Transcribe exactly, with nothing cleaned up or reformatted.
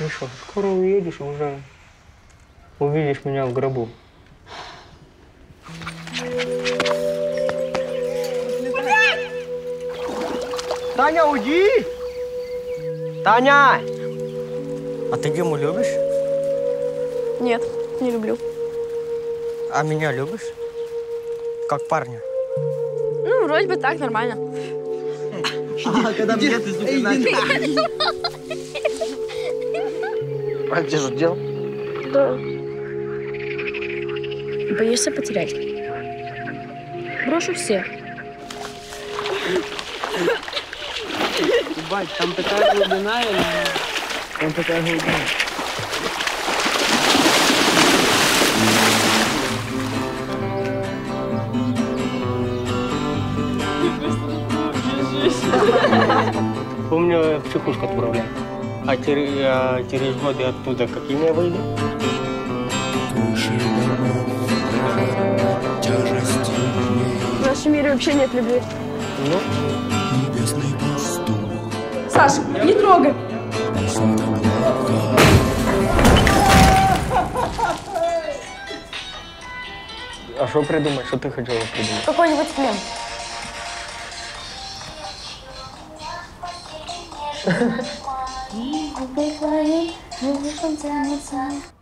Ну что, скоро уедешь, уже увидишь меня в гробу. Таня, уйди! Таня! А ты Диму любишь? Нет, не люблю. А меня любишь? Как парня? Ну, вроде бы так, нормально. А, когда билет из Украины. А где же дел? Да. Боишься потерять? Брошу всех. Бать, там такая глубина, или... Там такая глубина. Помню, в Чукушку отправляли. А через годы оттуда какими я выйду? В нашем мире вообще нет любви. Ну? Саша, не трогай! А что придумать? Что ты хотела придумать? Какой-нибудь клем. Редактор субтитров А.Семкин Корректор А.Егорова